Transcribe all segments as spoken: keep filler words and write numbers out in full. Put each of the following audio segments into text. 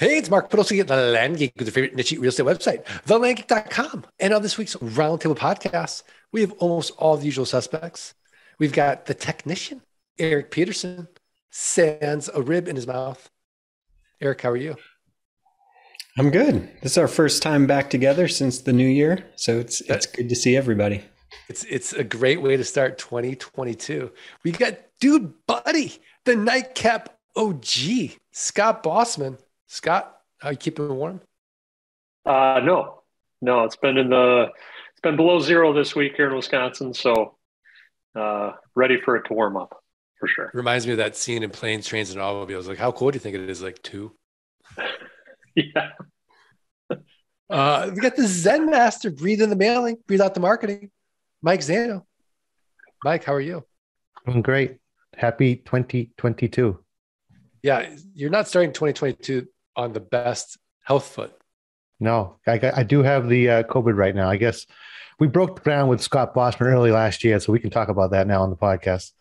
Hey, it's Mark Podawski at The Land Geek with your favorite niche real estate website, the land geek dot com. And on this week's Roundtable Podcast, we have almost all the usual suspects. We've got the technician, Eric Peterson, sans a rib in his mouth. Eric, how are you? I'm good. This is our first time back together since the new year, so it's it's good to see everybody. It's it's a great way to start twenty twenty-two. We got dude buddy, the nightcap O G, Scott Bossman. Scott, are you keeping warm? Uh, no, no. It's been in the it's been below zero this week here in Wisconsin, so uh, ready for it to warm up for sure. Reminds me of that scene in Planes, Trains, and Automobiles. Like, how cold do you think it is? Like two. Yeah. uh, we got the Zen Master. Breathe in the mailing, breathe out the marketing. Mike Zaino. Mike, how are you? I'm great. Happy twenty twenty-two. Yeah, you're not starting twenty twenty-two on the best health foot. No, I, I do have the uh, COVID right now. I guess we broke ground with Scott Bossman early last year, so we can talk about that now on the podcast.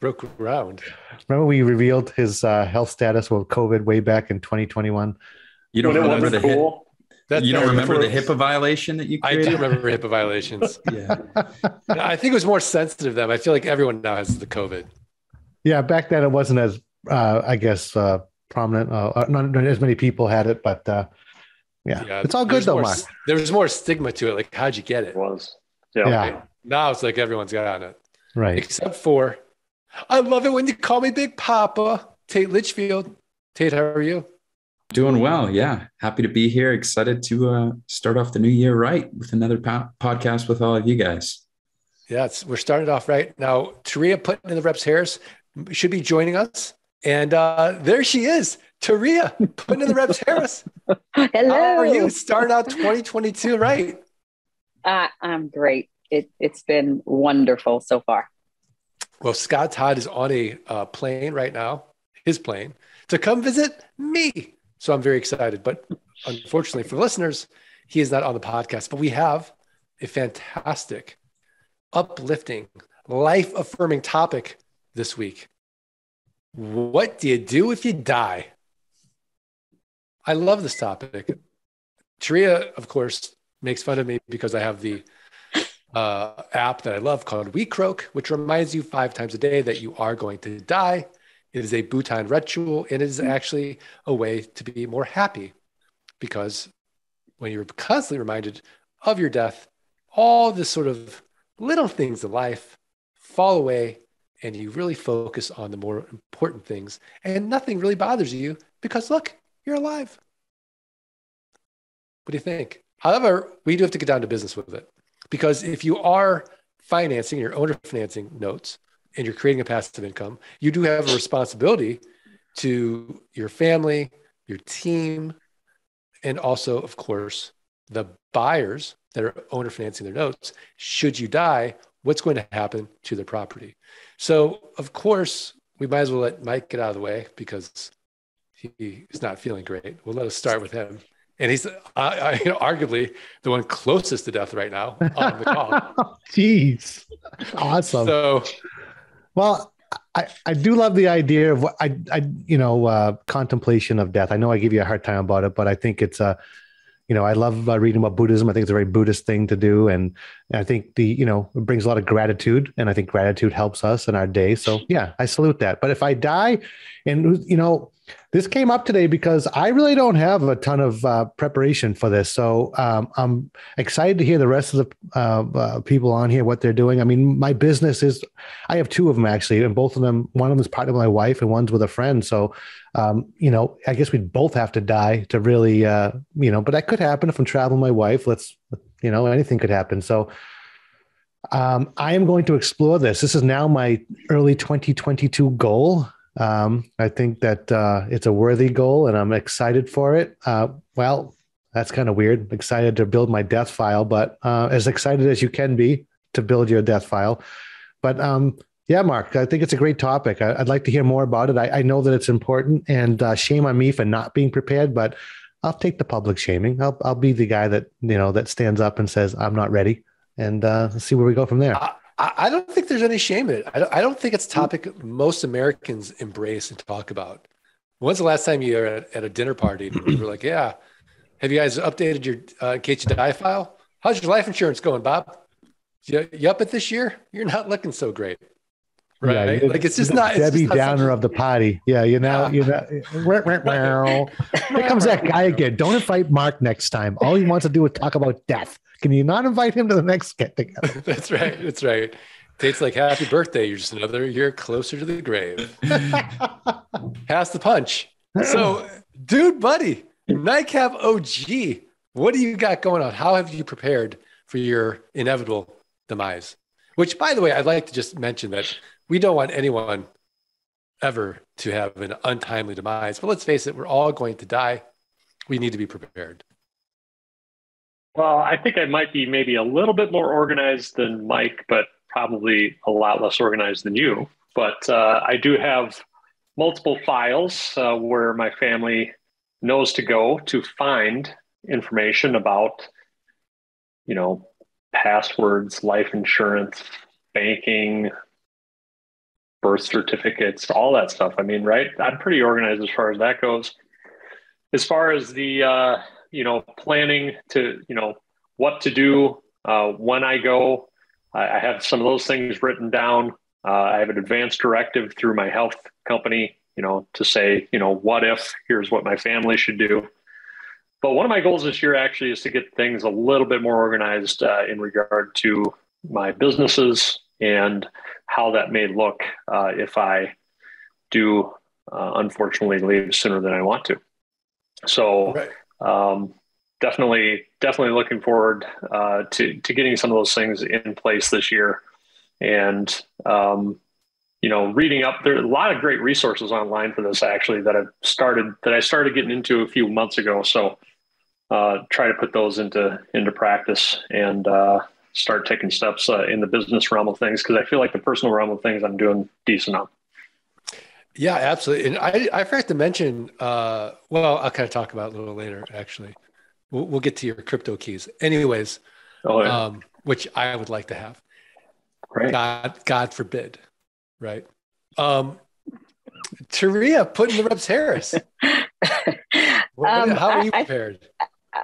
Broke ground. Remember we revealed his uh, health status with COVID way back in twenty twenty-one? You don't remember the cool? Hip, you don't remember the HIPAA violation that you created? I do remember HIPAA violations. Yeah. I think it was more sensitive then. I feel like everyone now has the COVID. Yeah, back then it wasn't as, uh, I guess, uh, prominent. Uh, not, not as many people had it, but uh, yeah. yeah. It's all good though, more, Mark. There was more stigma to it. Like, how'd you get it? It was. Yeah. yeah. Okay. Now it's like everyone's got it. Right. Except for... I love it when you call me Big Papa, Tate Litchfield. Tate, how are you? Doing well, yeah. Happy to be here. Excited to uh, start off the new year right with another po podcast with all of you guys. Yeah, it's, we're started off right now. Teria putting in the reps Harris should be joining us, and uh, there she is, Teria putting in the reps Harris. Hello. How are you? Starting out twenty twenty-two right? Uh, I'm great. It, it's been wonderful so far. Well, Scott Todd is on a uh, plane right now, his plane, to come visit me. So I'm very excited. But unfortunately for listeners, he is not on the podcast. But we have a fantastic, uplifting, life-affirming topic this week. What do you do if you die? I love this topic. Teria, of course, makes fun of me because I have the Uh, app that I love called We Croak, which reminds you five times a day that you are going to die. It is a Bhutan ritual, and it is actually a way to be more happy, because when you're constantly reminded of your death, all the sort of little things in life fall away, and you really focus on the more important things, and nothing really bothers you because, look, you're alive. What do you think? However, we do have to get down to business with it. Because if you are financing your owner financing notes and you're creating a passive income, you do have a responsibility to your family, your team, and also, of course, the buyers that are owner financing their notes. Should you die, what's going to happen to their property? So, of course, we might as well let Mike get out of the way because he is not feeling great. We'll let us start with him. And he's uh, uh, you know, arguably the one closest to death right now on the call. Jeez. Awesome. So, well, I, I do love the idea of what I, I you know, uh, contemplation of death. I know I give you a hard time about it, but I think it's a, uh, you know, I love uh, reading about Buddhism. I think it's a very Buddhist thing to do. And I think the, you know, it brings a lot of gratitude, and I think gratitude helps us in our day. So yeah, I salute that. But if I die, and you know, this came up today because I really don't have a ton of uh, preparation for this. So um, I'm excited to hear the rest of the uh, uh, people on here, what they're doing. I mean, my business is, I have two of them actually, and both of them, one of them is part of my wife and one's with a friend. So, um, you know, I guess we'd both have to die to really, uh, you know, but that could happen if I'm traveling with my wife. Let's, you know, anything could happen. So um, I am going to explore this. This is now my early twenty twenty-two goal. Um, I think that uh, it's a worthy goal, and I'm excited for it. Uh, well, that's kind of weird. I'm excited to build my death file, but uh, as excited as you can be to build your death file. But um, yeah, Mark, I think it's a great topic. I, I'd like to hear more about it. I, I know that it's important, and uh, shame on me for not being prepared, but I'll take the public shaming. I'll, I'll be the guy that, you know, that stands up and says, I'm not ready, and uh, let's see where we go from there. I I don't think there's any shame in it. I don't, I don't think it's a topic most Americans embrace and talk about. When's the last time you were at, at a dinner party and you were like, yeah, have you guys updated your uh, in case you die file? How's your life insurance going, Bob? You, you up at this year? You're not looking so great. Right. Yeah, like it's just not Debbie it's just Downer not of the potty. Yeah. You know, you know, here comes that guy again. Don't invite Mark next time. All he wants to do is talk about death. Can you not invite him to the next get together? That's right. That's right. Tate's like, happy birthday. You're just another year closer to the grave. Pass the punch. So, dude, buddy, Nightcap O G, what do you got going on? How have you prepared for your inevitable demise? Which, by the way, I'd like to just mention that we don't want anyone ever to have an untimely demise. But let's face it, we're all going to die. We need to be prepared. Well, I think I might be maybe a little bit more organized than Mike, but probably a lot less organized than you. But uh, I do have multiple files uh, where my family knows to go to find information about, you know, passwords, life insurance, banking, birth certificates, all that stuff. I mean, right? I'm pretty organized as far as that goes. As far as the, uh, you know, planning to, you know, what to do uh, when I go, I, I have some of those things written down. Uh, I have an advanced directive through my health company, you know, to say, you know, what if, here's what my family should do. But one of my goals this year actually is to get things a little bit more organized uh, in regard to my businesses and how that may look uh, if I do, uh, unfortunately, leave sooner than I want to. So right. um, definitely, definitely looking forward uh, to, to getting some of those things in place this year. And, um, you know, reading up, there are a lot of great resources online for this actually that I've started, that I started getting into a few months ago. So uh, try to put those into, into practice and uh, start taking steps uh, in the business realm of things. Cause I feel like the personal realm of things I'm doing decent on. Yeah, absolutely. And I, I forgot to mention, uh, well, I'll kind of talk about it a little later, actually. We'll, we'll get to your crypto keys anyways, oh, yeah. um, which I would like to have. Right. God, God forbid. Right. Um, Teria, putting the reps Harris. what, um, how are you prepared? I, I,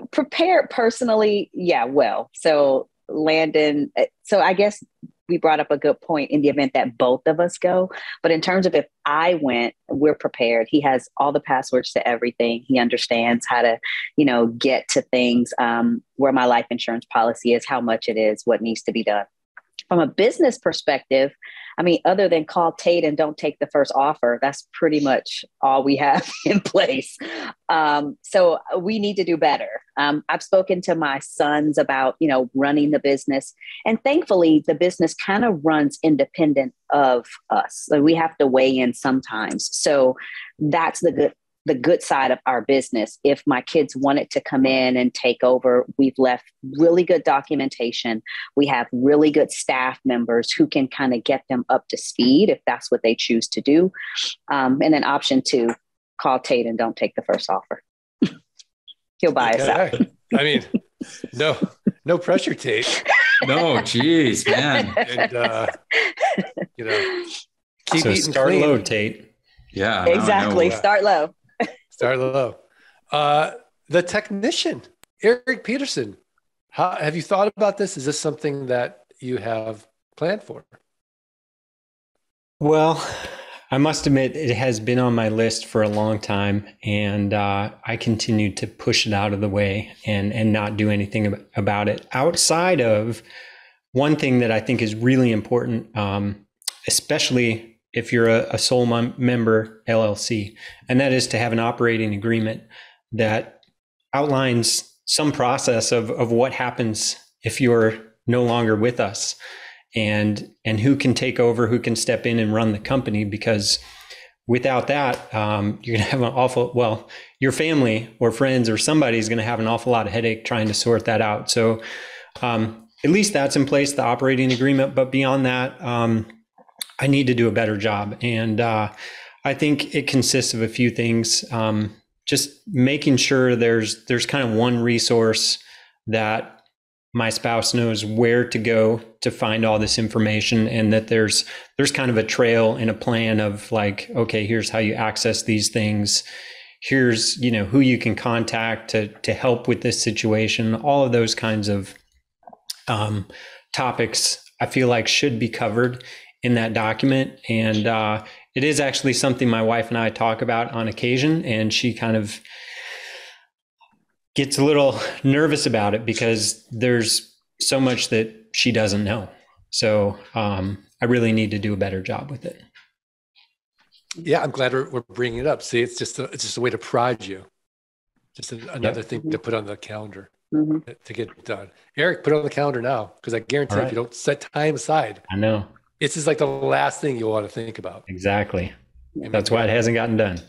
uh, prepared personally. Yeah. Well, so Landon, so I guess we brought up a good point in the event that both of us go, but in terms of if I went, we're prepared. He has all the passwords to everything. He understands how to, you know, get to things, um, where my life insurance policy is, how much it is, what needs to be done. From a business perspective, I mean, other than call Tate and don't take the first offer, that's pretty much all we have in place. Um, so we need to do better. Um, I've spoken to my sons about, you know, running the business. And thankfully, the business kind of runs independent of us. So we have to weigh in sometimes. So that's the good the good side of our business. If my kids wanted to come in and take over, we've left really good documentation. We have really good staff members who can kind of get them up to speed if that's what they choose to do. Um, and then option two, call Tate and don't take the first offer. He'll buy us out. I mean, no, no pressure, Tate. No, geez, man. And, uh, you know, keep so eating start clean. Low, Tate. Yeah. Exactly. Start low. Start low. Uh, the technician, Eric Peterson. How, have you thought about this? Is this something that you have planned for? Well, I must admit it has been on my list for a long time, and uh, I continue to push it out of the way and and not do anything about it. Outside of one thing that I think is really important, um, especially if you're a, a sole mem- member L L C, and that is to have an operating agreement that outlines some process of, of what happens if you're no longer with us, and and who can take over, who can step in and run the company, because without that, um, you're gonna have an awful, well, your family or friends or somebody's gonna have an awful lot of headache trying to sort that out. So um, at least that's in place, the operating agreement, but beyond that, um, I need to do a better job. And uh, I think it consists of a few things. Um, just making sure there's there's kind of one resource that my spouse knows where to go to find all this information, and that there's there's kind of a trail and a plan of like, okay, here's how you access these things. Here's, you know, who you can contact to to help with this situation. All of those kinds of um, topics I feel like should be covered in that document. And uh, it is actually something my wife and I talk about on occasion, and she kind of gets a little nervous about it because there's so much that she doesn't know. So um, I really need to do a better job with it. Yeah, I'm glad we're, we're bringing it up. See, it's just a, it's just a way to prod you. Just a, another yep. thing to put on the calendar mm-hmm. to get done. Eric, put it on the calendar now, because I guarantee right. if you don't set time aside, I know it's just like the last thing you'll want to think about. Exactly. I That's mean, why it hasn't gotten done.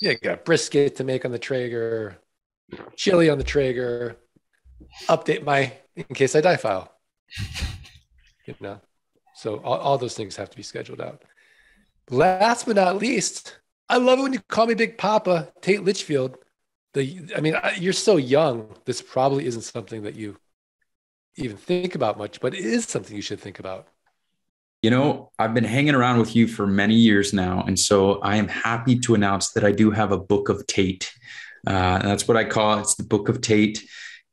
Yeah, you got brisket to make on the Traeger, chili on the Traeger, update my in case I die file. You know, so all, all those things have to be scheduled out. Last but not least, I love it when you call me Big Papa, Tate Litchfield. The, I mean, you're so young. This probably isn't something that you even think about much, but it is something you should think about. You know, I've been hanging around with you for many years now, and so I am happy to announce that I do have a Book of Tate. Uh, that's what I call it. It's the Book of Tate.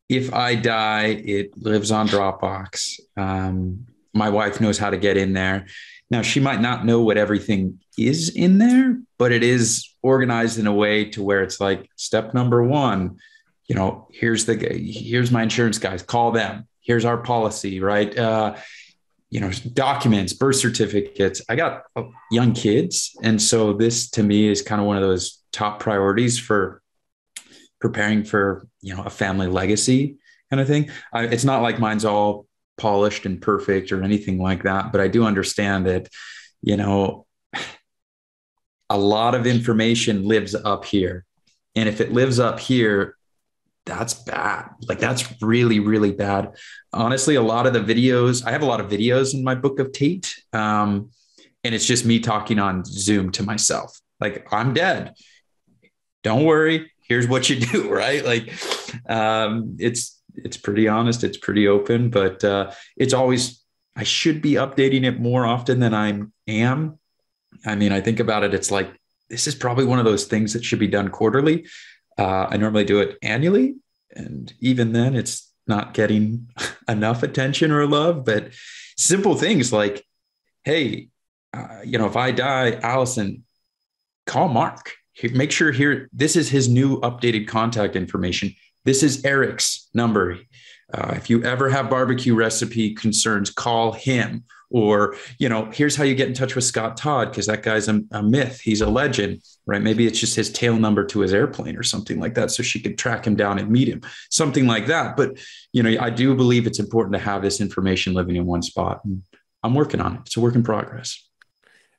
If I die, it lives on Dropbox. Um, my wife knows how to get in there. Now, she might not know what everything is in there, but it is organized in a way to where it's like step number one, you know, here's the, here's my insurance guys, call them. Here's our policy, right? Uh, you know, documents, birth certificates. I got young kids. And so this to me is kind of one of those top priorities for preparing for, you know, a family legacy kind of thing. I, it's not like mine's all polished and perfect or anything like that, but I do understand that, you know, a lot of information lives up here. And if it lives up here, that's bad. Like that's really, really bad. Honestly, a lot of the videos, I have a lot of videos in my Book of Tate. Um, and it's just me talking on Zoom to myself. Like, I'm dead. Don't worry. Here's what you do. Right. Like um, it's, it's pretty honest. It's pretty open, but uh, it's always, I should be updating it more often than I am. I mean, I think about it. It's like, this is probably one of those things that should be done quarterly. Uh, I normally do it annually. And even then it's not getting enough attention or love, but simple things like, hey, uh, you know, if I die, Allison, call Mark, make sure here, this is his new updated contact information. This is Eric's number. Uh, if you ever have barbecue recipe concerns, call him. Or, you know, here's how you get in touch with Scott Todd, because that guy's a, a myth. He's a legend, right? Maybe it's just his tail number to his airplane or something like that, so she could track him down and meet him, something like that. But, you know, I do believe it's important to have this information living in one spot. And I'm working on it. It's a work in progress.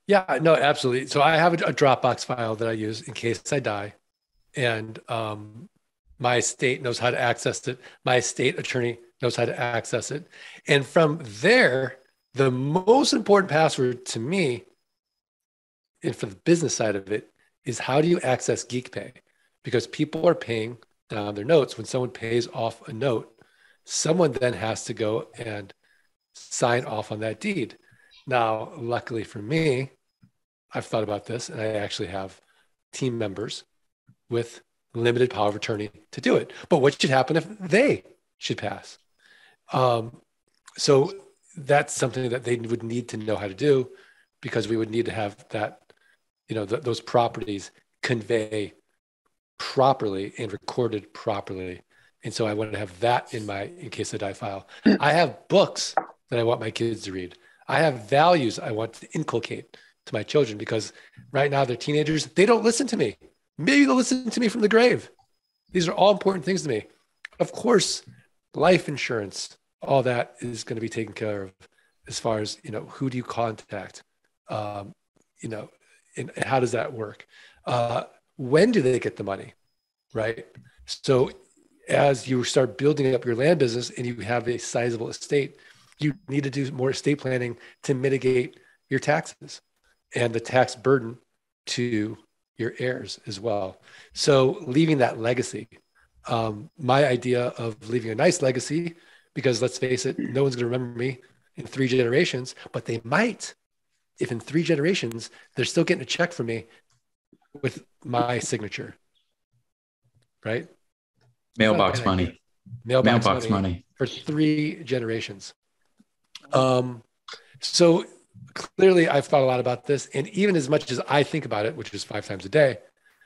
Yeah, no, absolutely. So I have a, a Dropbox file that I use in case I die. And, um, my estate knows how to access it. My estate attorney knows how to access it. And from there, the most important password to me, and for the business side of it, is how do you access GeekPay? Because people are paying down their notes. When someone pays off a note, someone then has to go and sign off on that deed. Now, luckily for me, I've thought about this, and I actually have team members with limited power of attorney to do it. But what should happen if they should pass? Um, so that's something that they would need to know how to do, because we would need to have that, you know, th- those properties convey properly and recorded properly. And so I want to have that in my in case I die file. I have books that I want my kids to read. I have values I want to inculcate to my children, because right now they're teenagers. They don't listen to me. Maybe they'll listen to me from the grave. These are all important things to me. Of course, life insurance, all that is going to be taken care of as far as, you know, who do you contact? Um, you know, and how does that work? Uh, when do they get the money, right? So as you start building up your land business and you have a sizable estate, you need to do more estate planning to mitigate your taxes and the tax burden to your heirs as well. So leaving that legacy, um, my idea of leaving a nice legacy because let's face it, no one's going to remember me in three generations, but they might, if in three generations, they're still getting a check from me with my signature, right? Mailbox money. Mailbox, Mailbox money, money for three generations. Um, so clearly I've thought a lot about this, and even as much as I think about it, which is five times a day,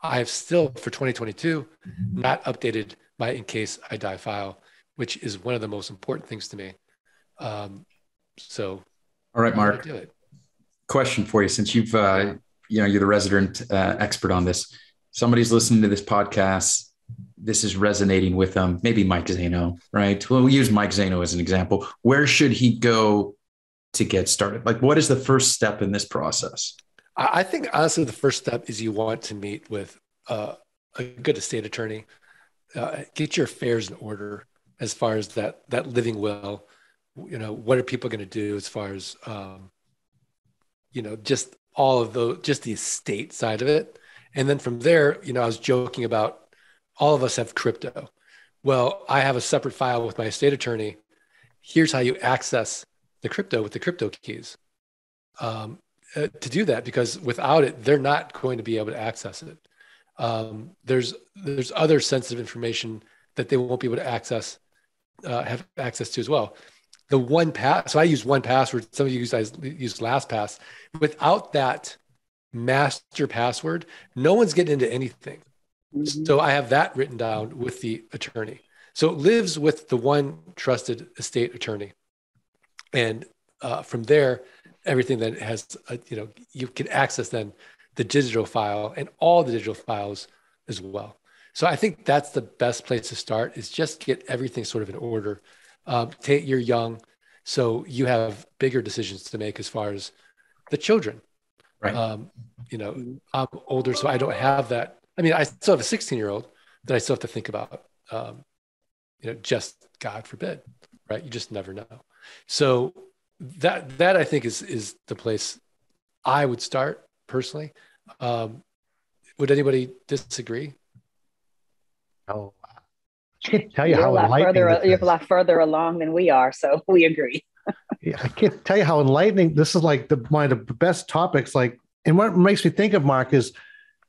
I have still for twenty twenty-two, not updated my in case I die file, which is one of the most important things to me. Um, so. All right, Mark, question for you, since you've, uh, you know, you're the resident uh, expert on this. Somebody's listening to this podcast. This is resonating with them. Maybe Mike Zaino, right? Well, we use Mike Zaino as an example. Where should he go to get started? Like, what is the first step in this process? I think honestly, the first step is you want to meet with uh, a good estate attorney, uh, get your affairs in order as far as that, that living will, you know, what are people going to do as far as, um, you know, just all of the, just the estate side of it. And then from there, you know, I was joking about, all of us have crypto. Well, I have a separate file with my estate attorney. Here's how you access the crypto with the crypto keys um, uh, to do that, because without it, they're not going to be able to access it. Um, there's there's other sensitive information that they won't be able to access, uh, have access to as well. The one pass, so I use one password. Some of you guys use LastPass. Without that master password, no one's getting into anything. So I have that written down with the attorney. So it lives with the one trusted estate attorney. And uh, from there, everything that has, a, you know, you can access then the digital file and all the digital files as well. So I think that's the best place to start, is just get everything sort of in order. Um, Tate, you're young, so you have bigger decisions to make as far as the children. Right. Um, you know, I'm older, so I don't have that. I mean, I still have a sixteen-year-old that I still have to think about, um, you know, just God forbid, right? You just never know. So that, that I think is, is the place I would start personally. Um, would anybody disagree? Oh, wow. I can't tell you you're how enlightening further, You're is. a lot further along than we are, so we agree. Yeah, I can't tell you how enlightening. This is like the, one of the best topics. Like, and what makes me think of, Mark, is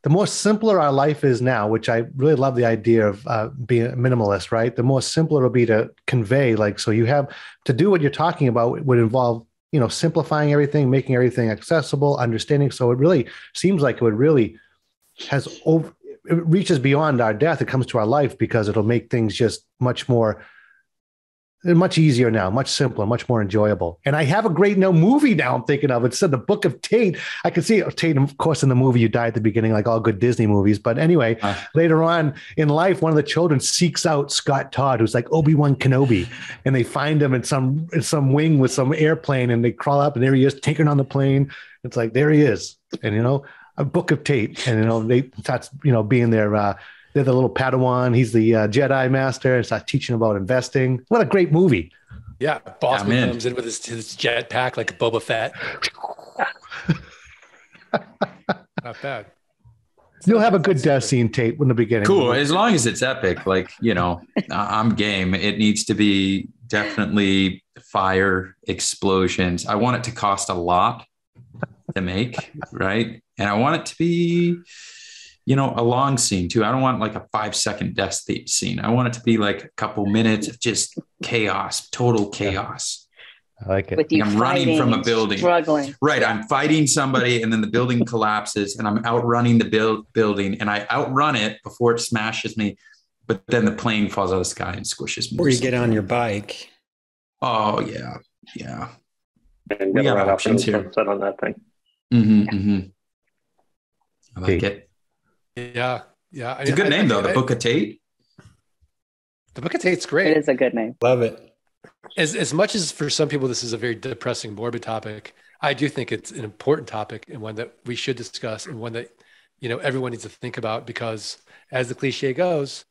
the more simpler our life is now, which I really love the idea of uh, being a minimalist, right? The more simpler it'll be to convey, like, so you have to do what you're talking about would involve, you know, simplifying everything, making everything accessible, understanding. So it really seems like it would really has over, it reaches beyond our death. It comes to our life because it'll make things just much more, much easier now, much simpler, much more enjoyable. And I have a great no movie now I'm thinking of. It's the Book of Tate. I can see Tate, of course, in the movie, you die at the beginning, like all good Disney movies. But anyway, uh, later on in life, one of the children seeks out Scott Todd, who's like Obi-Wan Kenobi. And they find him in some, in some wing with some airplane, and they crawl up and there he is, taken on the plane. It's like, there he is. And, you know, a Book of Tate. And, you know, they starts, you know, being there, uh, they're the little Padawan. He's the uh, Jedi master. It's not teaching about investing. What a great movie. Yeah. Bossman yeah, comes in with his, his jet pack like Boba Fett. Not bad. It's You'll not have bad. a good death scene, Tate, in the beginning. Cool. As long as it's epic, like, you know, I'm game. It needs to be definitely fire, explosions. I want it to cost a lot to make, right? And I want it to be... you know, a long scene too. I don't want like a five second death scene. I want it to be like a couple minutes of just chaos, total chaos. Yeah. I like it. With you I'm fighting, running from a building. Struggling. Right. I'm fighting somebody and then the building collapses and I'm outrunning the build building and I outrun it before it smashes me. But then the plane falls out of the sky and squishes me. Or you get on your bike. Oh yeah. Yeah. And we got options here. On that thing. Mm-hmm, yeah. mm-hmm. I like it. Yeah, yeah. It's a good I, name, I, though. The I, Book of Tate. The Book of Tate's great. It is a good name. Love it. As as much as for some people this is a very depressing, morbid topic, I do think it's an important topic and one that we should discuss and one that, you know, everyone needs to think about, because as the cliche goes,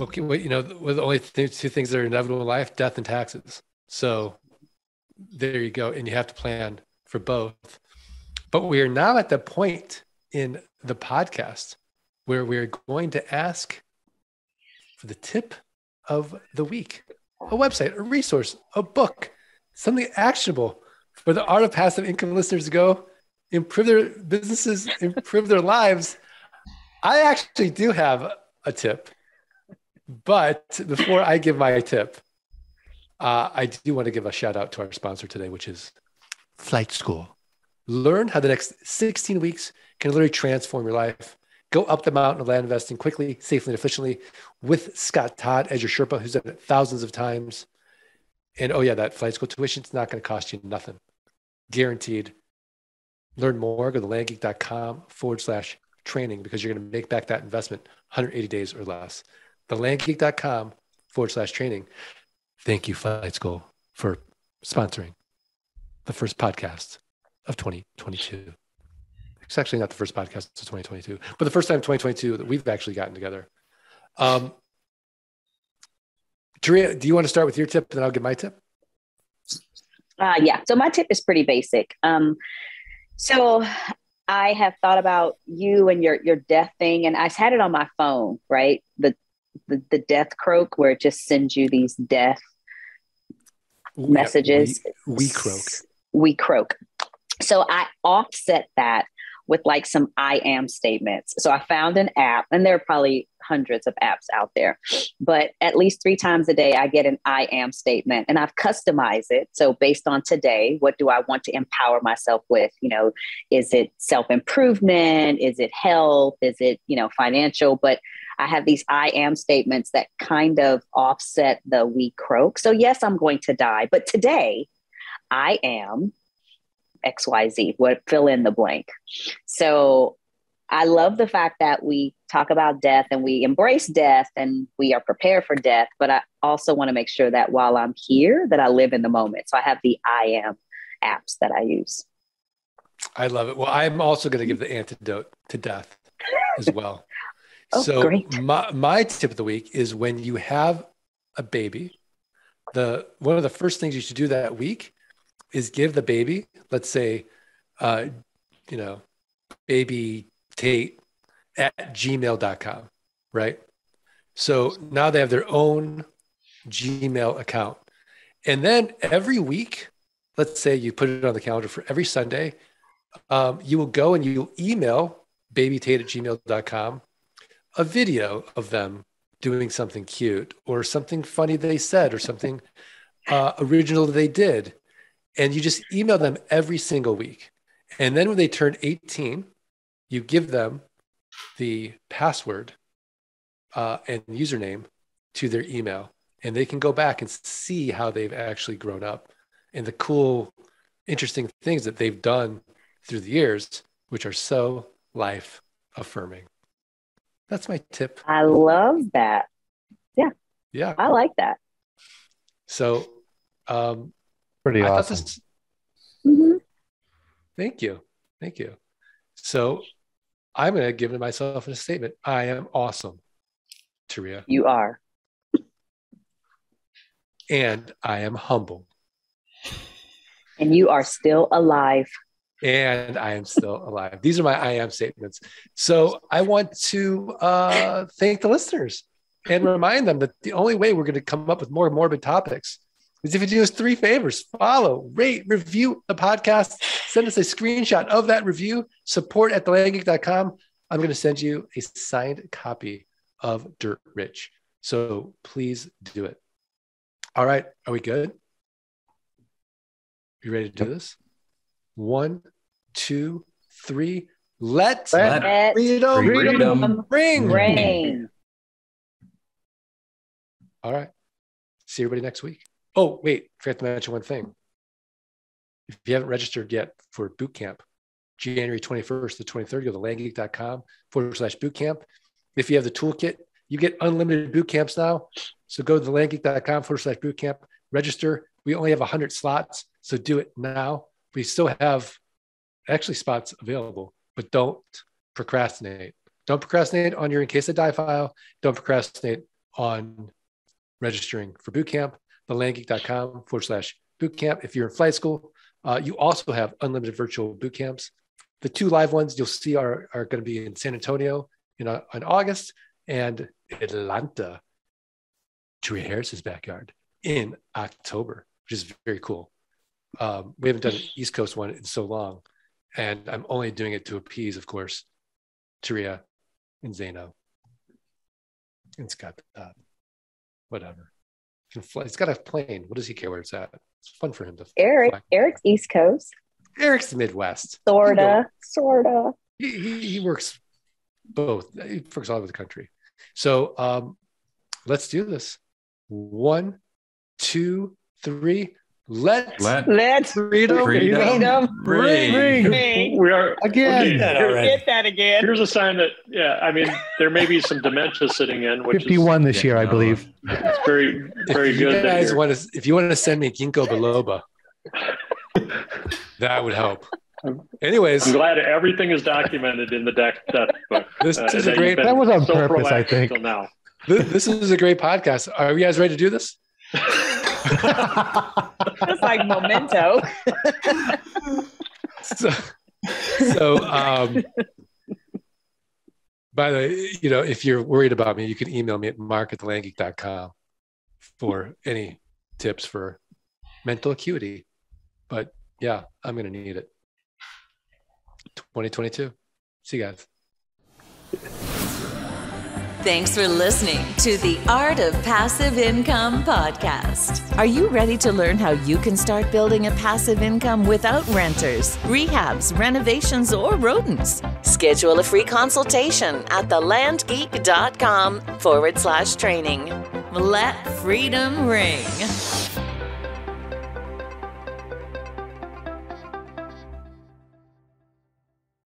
okay, you know, the only th- two things that are inevitable in life, death and taxes. So there you go. And you have to plan for both. But we are now at the point in the podcast where we're going to ask for the tip of the week. a website, a resource, a book, something actionable for the Art of Passive Income listeners to go improve their businesses, improve their lives. I actually do have a tip, but before I give my tip, uh, I do want to give a shout out to our sponsor today, which is Flight School. Learn how the next sixteen weeks can literally transform your life. Go up the mountain of land investing quickly, safely, and efficiently with Scott Todd as your Sherpa, who's done it thousands of times. And oh yeah, that Flight School tuition is not going to cost you nothing. Guaranteed. Learn more, go to thelandgeek.com forward slash training because you're going to make back that investment one hundred eighty days or less. thelandgeek.com forward slash training. Thank you, Flight School, for sponsoring the first podcast of twenty twenty-two. It's actually not the first podcast of twenty twenty-two, but the first time twenty twenty-two that we've actually gotten together. Um, Teria, do you want to start with your tip and then I'll give my tip? Uh, yeah. So my tip is pretty basic. Um, so I have thought about you and your, your death thing, and I've had it on my phone, right? The, the, the death croak where it just sends you these death we, messages. We, we croak. We croak. So I offset that with like some I am statements. So I found an app, and there are probably hundreds of apps out there, but at least three times a day, I get an I am statement, and I've customized it. So based on today, what do I want to empower myself with? You know, is it self-improvement? Is it health? Is it, you know, financial? But I have these I am statements that kind of offset the we croak. So yes, I'm going to die, but today I am X Y Z, what, fill in the blank. So I love the fact that we talk about death and we embrace death and we are prepared for death, but I also want to make sure that while I'm here, that I live in the moment. So I have the I am apps that I use. I love it. Well, I'm also going to give the antidote to death as well. oh, so great. my my tip of the week is when you have a baby, the one of the first things you should do that week is give the baby, let's say, uh, you know, baby Tate at gmail dot com, right? So now they have their own Gmail account. And then every week, let's say you put it on the calendar for every Sunday, um, you will go and you email baby Tate at gmail dot com a video of them doing something cute or something funny they said or something uh, original they did. And you just email them every single week. And then when they turn eighteen, you give them the password uh, and username to their email. And they can go back and see how they've actually grown up and the cool, interesting things that they've done through the years, which are so life affirming. That's my tip. I love that. Yeah. Yeah. I like that. So, um, Pretty I awesome. This... Mm-hmm. Thank you. Thank you. So I'm going to give myself a statement. I am awesome, Teria. You are. And I am humble. And you are still alive. And I am still alive. These are my I am statements. So I want to uh, thank the listeners and remind them that the only way we're going to come up with more morbid topics is if you do us three favors: follow, rate, review the podcast, send us a screenshot of that review, support at the land geek dot com. I'm going to send you a signed copy of Dirt Rich. So please do it. All right. Are we good? You ready to do this? One, two, three. Let, Let freedom, freedom, freedom ring. ring. All right. See everybody next week. Oh, wait, forgot to mention one thing. If you haven't registered yet for bootcamp, January twenty-first to twenty-third, go to landgeek.com forward slash bootcamp. If you have the toolkit, you get unlimited bootcamps now. So go to landgeek.com forward slash bootcamp, register. We only have one hundred slots, so do it now. We still have actually spots available, but don't procrastinate. Don't procrastinate on your In Case I Die file. Don't procrastinate on registering for bootcamp. thelandgeek.com forward slash bootcamp. If you're in flight school, uh, you also have unlimited virtual bootcamps. The two live ones you'll see are, are going to be in San Antonio in, uh, in August and Atlanta, Teria Harris's backyard, in October, which is very cool. Um, we haven't done an East Coast one in so long. And I'm only doing it to appease, of course, Teria and Zaino and Scott Todd. Whatever. He's got a plane. What does he care where it's at? It's fun for him to Eric, fly. Eric's East Coast. Eric's the Midwest. Sorta. You know, sorta. He, he, he works both. He works all over the country. So um, let's do this. One, two, three. Let, Let let's freedom, freedom, freedom ring. Ring. Ring. We are again. We did that already. Get that again. Here's a sign that, yeah, I mean, there may be some dementia sitting in. Which fifty-one is, this year, I uh, believe. It's very, very if good. You guys want to, if you want to send me ginkgo biloba, that would help. Anyways, I'm glad everything is documented in the deck. That book. This uh, is that a great. That was on so purpose, I think. Until now, this, this is a great podcast. Are you guys ready to do this? It's like Memento. so, so um, by the way, you know, if you're worried about me, you can email me at mark at the land geek dot com for any tips for mental acuity. But yeah, I'm going to need it. twenty twenty-two. See you guys. Thanks for listening to the Art of Passive Income podcast. Are you ready to learn how you can start building a passive income without renters, rehabs, renovations, or rodents? Schedule a free consultation at the land geek dot com forward slash training. Let freedom ring.